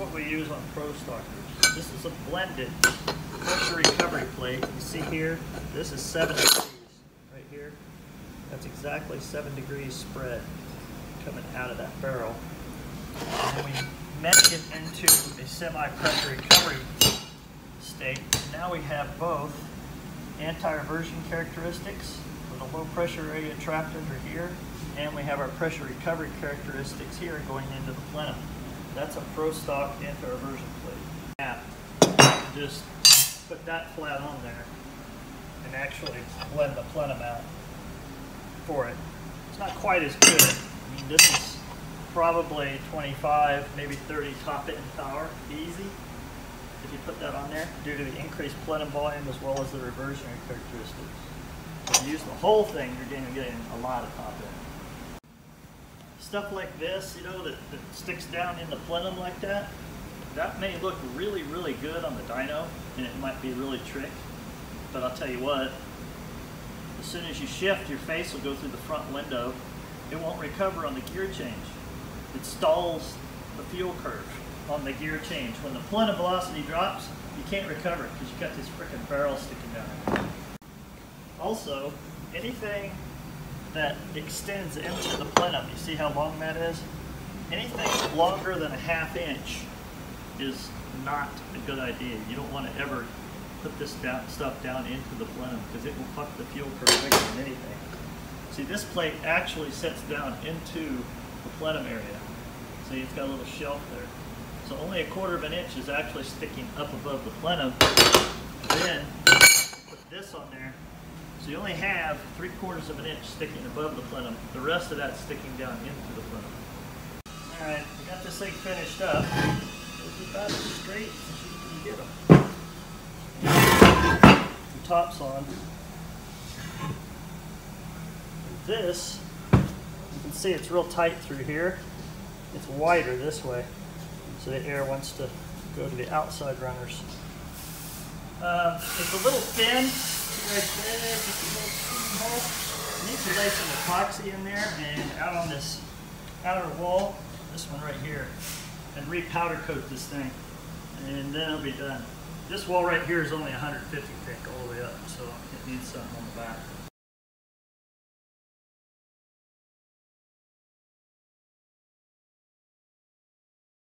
what we use on Pro Stockers. This is a blended pressure recovery plate. You see here, this is 7 degrees right here. That's exactly 7 degrees spread coming out of that barrel. And then we mesh it into a semi-pressure recovery state. Now we have both anti-reversion characteristics with a low pressure radiant trapped under here, and we have our pressure recovery characteristics here going into the plenum. That's a Pro Stock anti-reversion plate. Now, you just put that flat on there and actually blend the plenum out for it. It's not quite as good. I mean, this is probably 25, maybe 30 top end power, easy, if you put that on there, due to the increased plenum volume as well as the reversionary characteristics. If you use the whole thing, you're going to get a lot of top end. Stuff like this, you know, that sticks down in the plenum like that, that may look really, really good on the dyno, and it might be really trick, but I'll tell you what, as soon as you shift, your face will go through the front window. It won't recover on the gear change. It stalls the fuel curve on the gear change. When the plenum velocity drops, you can't recover it because you've got this frickin' barrel sticking down. Also, anything that extends into the plenum, you see how long that is? Anything longer than a ½ inch is not a good idea. You don't want to ever put this stuff down into the plenum because it will fuck the fuel curve bigger than anything. See, this plate actually sets down into the plenum area. So it's got a little shelf there. So only 1/4 inch is actually sticking up above the plenum. Then put this on there. So you only have 3/4 inch sticking above the plenum. The rest of that's sticking down into the plenum. All right, we got this thing finished up. This is about as straight as you can get them. The top's on. This, you can see it's real tight through here. It's wider this way, so the air wants to go to the outside runners. It's a little thin, see right there, just a little pinhole. You need to lay some epoxy in there and out on this outer wall, this one right here, and re-powder coat this thing, and then it'll be done. This wall right here is only 150 thick all the way up, so it needs something on the back.